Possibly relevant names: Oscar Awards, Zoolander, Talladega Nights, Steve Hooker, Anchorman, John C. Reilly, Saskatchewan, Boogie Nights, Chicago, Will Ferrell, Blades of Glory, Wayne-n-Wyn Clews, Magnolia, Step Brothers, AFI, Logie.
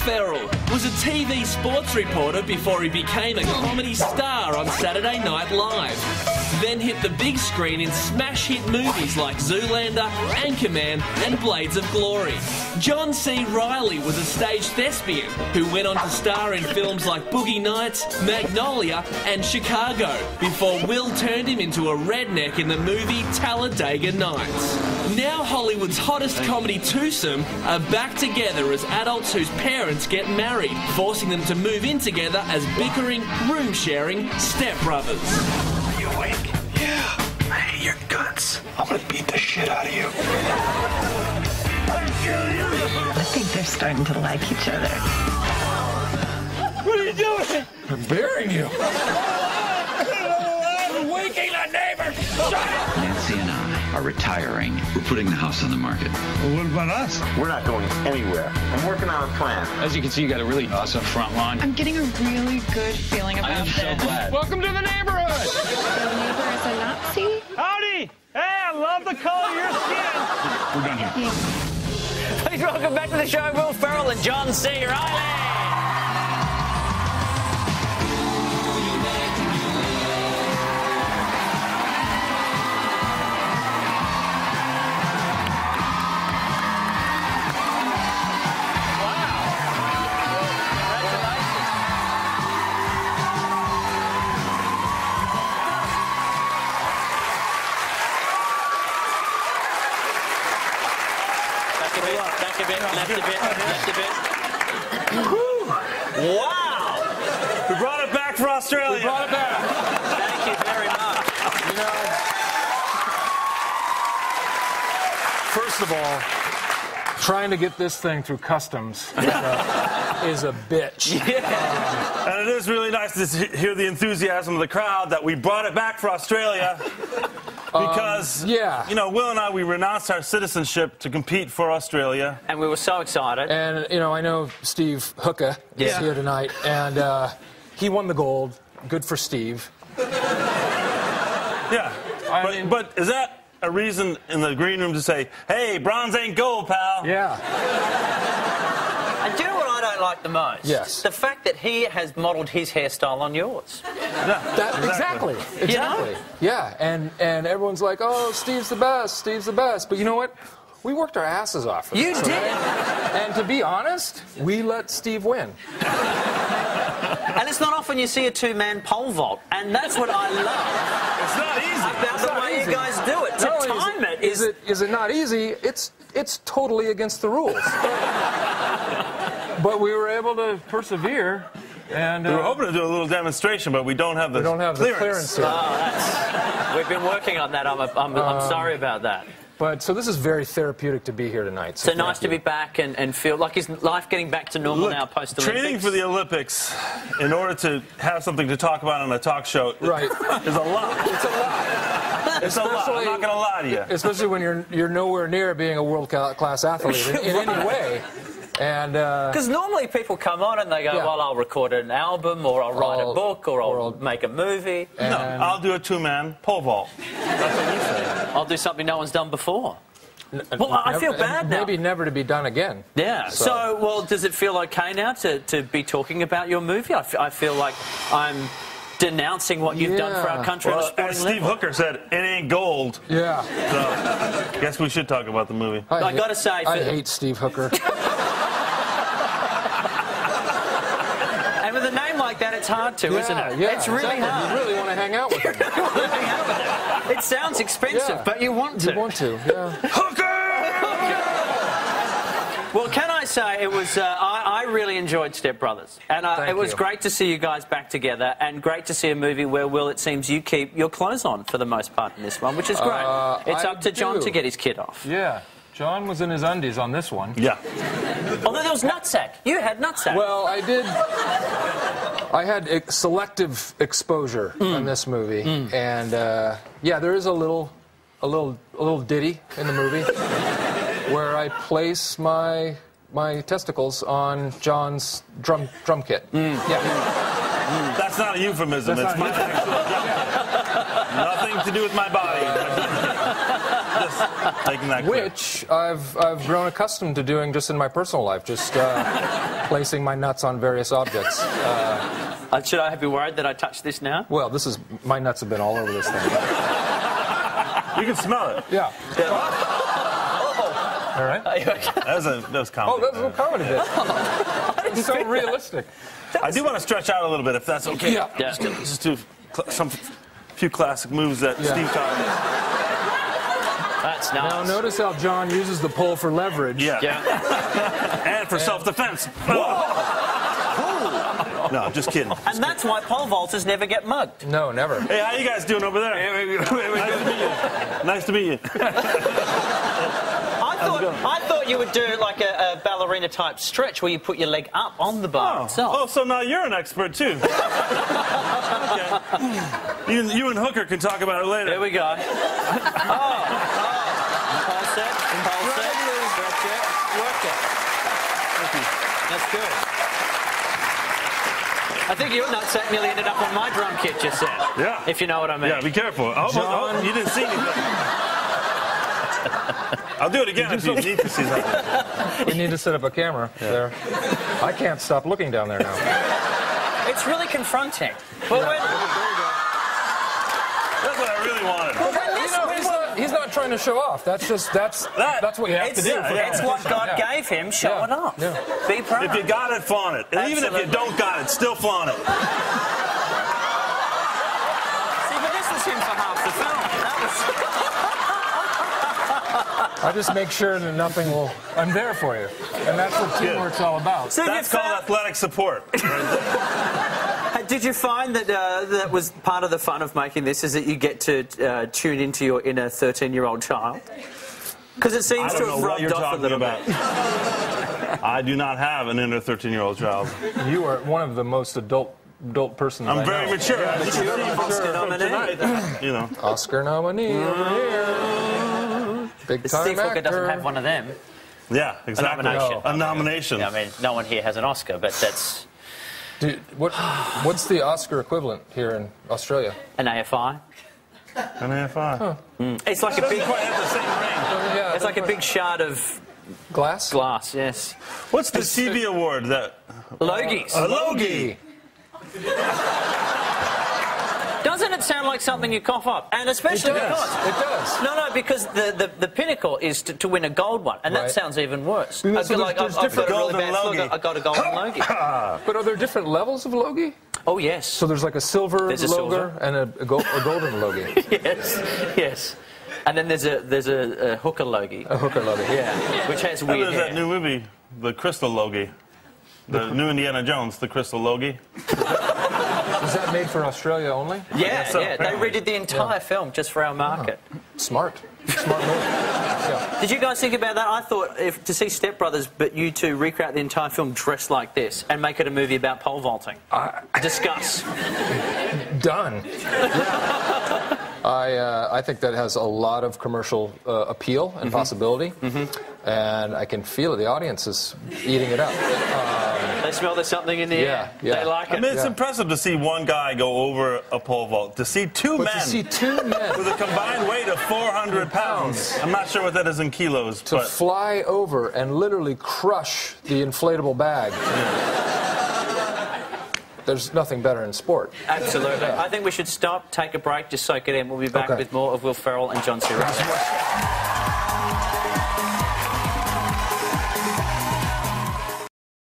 Ferrell was a TV sports reporter before he became a comedy star on Saturday Night Live, then hit the big screen in smash hit movies like Zoolander, Anchorman and Blades of Glory. John C. Reilly was a stage thespian who went on to star in films like Boogie Nights, Magnolia and Chicago before Will turned him into a redneck in the movie Talladega Nights. Now Hollywood's hottest comedy twosome are back together as adults whose parents get married, forcing them to move in together as bickering, room-sharing stepbrothers. Are you awake? Yeah. I hate your guts. I'm gonna beat the shit out of you. I think they're starting to like each other. What are you doing? I'm burying you. I'm waking the neighbors. Shut up! Nancy and I are retiring. We're putting the house on the market. Well, what about us? We're not going anywhere. I'm working on a plan. As you can see, you got a really awesome front lawn. I'm getting a really good feeling about this. I am so glad. Welcome to the neighborhood! The neighbor is a Nazi? Howdy! Hey, I love the color of your skin! We're done here. Yeah. Please welcome back to the show, Will Ferrell and John C. Reilly! Back a bit, left a bit, left a bit. Wow! We brought it back for Australia. We brought it back. Thank you very much. You know, first of all, trying to get this thing through customs is a bitch. Yeah. And it is really nice to hear the enthusiasm of the crowd that we brought it back for Australia. Because, you know, Will and I, we renounced our citizenship to compete for Australia. And we were so excited. And, you know, I know Steve Hooker is here tonight, and he won the gold. Good for Steve. Yeah. But is that a reason in the green room to say, hey, bronze ain't gold, pal? Yeah. And do you know what I don't like the most? Yes. The fact that he has modelled his hairstyle on yours. Yeah, that, exactly. You know? Yeah, and everyone's like, oh, Steve's the best, Steve's the best. But you know what? We worked our asses off for this. You did. Right? And to be honest, we let Steve win. And it's not often you see a two-man pole vault, and that's what I love. It's not easy. About the way you guys do it. To time it is... Is it not easy? It's totally against the rules. But we were able to persevere. And, we were hoping to do a little demonstration, but we don't have the clearance. We've been working on that. I'm sorry about that. But so this is very therapeutic to be here tonight. So nice to be back and feel like is life getting back to normal now post Olympics. Training for the Olympics in order to have something to talk about on a talk show. Right. Is a lot. It's a lot. It's a lot. I'm not going to lie to you. Especially when you're nowhere near being a world-class athlete in any way. And because normally people come on and they go, well, I'll record an album, or I'll write a book, or I'll make a movie. No, I'll do a two-man pole vault. That's what you say. I'll do something no one's done before. Well, I feel bad now. Maybe never to be done again. Yeah. So, well, does it feel okay now to be talking about your movie? I feel like I'm denouncing what you've done for our country. Well, as Steve Hooker said, it ain't gold. Yeah. So, I guess we should talk about the movie. I gotta say, I hate Steve Hooker. That it's hard to, isn't it? Yeah, it's really hard. You really want to hang out with him. It sounds expensive, but you want to. You want to, yeah. Hooker! Well, can I say, it was, I really enjoyed Step Brothers. And it was great to see you guys back together, and great to see a movie where, Will, it seems you keep your clothes on for the most part in this one, which is great. It's up to John to get his kid off. Yeah. John was in his undies on this one. Yeah. Although there was nutsack. You had nutsack. Well, I did. I had selective exposure on this movie, and yeah, there is a little ditty in the movie where I place my testicles on John's drum kit. Yeah. That's not a euphemism. That's it's my actual drum. Nothing to do with my body. taking that clip. Which I've grown accustomed to doing just in my personal life, just placing my nuts on various objects. Should I be worried that I touched this now? Well, this is... my nuts have been all over this thing. You can smell it. Yeah. Oh. All right. That was comedy. Oh, that was a comedy bit. Oh, it's so realistic. I do want to stretch out a little bit, if that's okay. Yeah. Yeah. Just do some few classic moves that Steve taught me. That's nice. Now notice how John uses the pole for leverage. Yeah. And for self-defense. No, I'm just kidding. And that's why pole vaulters never get mugged. No, never. Hey, how you guys doing over there? Nice to meet you. I thought you would do like a ballerina type stretch where you put your leg up on the bar itself. Oh, so now you're an expert too. Okay. You and Hooker can talk about it later. There we go. Pulse it. Work it. Thank you. That's good. I think your nutsack nearly ended up on my drum kit just now. Yeah. If you know what I mean. Yeah, be careful. Oh, you didn't see anything. I'll do it again if you need to see that. We need to set up a camera there. I can't stop looking down there now. It's really confronting. Well, that's what I really wanted. Well, he's not trying to show off. That's just that's what you have to do. It's what God gave him. Show it off. Yeah. Be proud. If you got it, flaunt it. And even if you don't got it, still flaunt it. See, but this was him for half the film. I just make sure that nothing will. I'm there for you, and that's what teamwork's all about. So that's called athletic support. Did you find that that was part of the fun of making this, is that you get to tune into your inner 13-year-old child? Because it seems to have rubbed off a little bit. I do not have an inner 13-year-old child. You are one of the most adult person I know. I'm very mature. Yeah, Oscar nominee. You know. Oscar nominee over here. Big time Steve Hooker doesn't have one of them. Yeah, exactly. A nomination. No. A nomination. I mean, no one here has an Oscar, but that's... Dude, what's the Oscar equivalent here in Australia? An AFI. An AFI. Huh. Mm. It's like a big... quite have the same ring. Yeah, it's like a big shard of... Glass? Glass, yes. What's the TV award that... Logie's. A Logie! Doesn't it sound like something you cough up? And especially because... It does. No, because the pinnacle is to win a gold one, and that sounds even worse. I feel like I've got a really bad Logie. I got a golden Logie. But are there different levels of Logie? Oh, yes. So there's like a silver Logie and a golden Logie. yes. And then there's a hooker Logie. A hooker Logie, yeah. Which has weird hair. There's that new movie, The Crystal Logie. The new Indiana Jones, The Crystal Logie. Is that made for Australia only? Yeah, so, yeah. They redid the entire film just for our market. Oh, smart. Smart move. Yeah. Did you guys think about that? I thought to see Step Brothers, but you two recreate the entire film dressed like this and make it a movie about pole vaulting. Discuss. Done. Yeah. I think that has a lot of commercial appeal and possibility, and I can feel it. The audience is eating it up. They smell there's something in the air. Yeah. They like it. I mean, it's impressive to see one guy go over a pole vault. To see two men with a combined weight of 400 pounds. I'm not sure what that is in kilos. To fly over and literally crush the inflatable bag. There's nothing better in sport. Absolutely. I think we should stop, take a break, just soak it in. We'll be back with more of Will Ferrell and John C. Reilly.